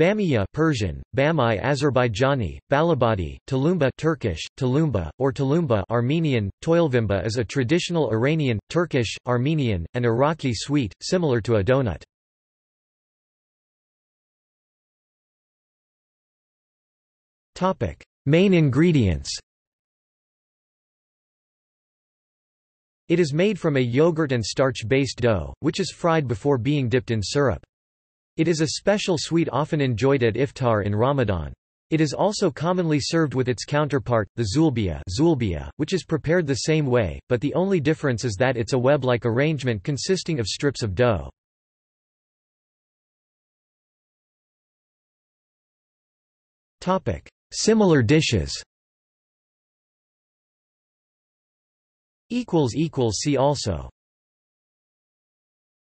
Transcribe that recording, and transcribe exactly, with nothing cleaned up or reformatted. Bamiya Persian, Bamai Azerbaijani, Balabadi, Talumba Turkish, Talumba, or Talumba Armenian, Toilvimba is a traditional Iranian, Turkish, Armenian, and Iraqi sweet, similar to a donut. Main ingredients. It is made from a yogurt and starch-based dough, which is fried before being dipped in syrup. It is a special sweet often enjoyed at iftar in Ramadan. It is also commonly served with its counterpart, the Zulbiya, Zulbiya, which is prepared the same way, but the only difference is that it's a web-like arrangement consisting of strips of dough. Similar dishes. See also.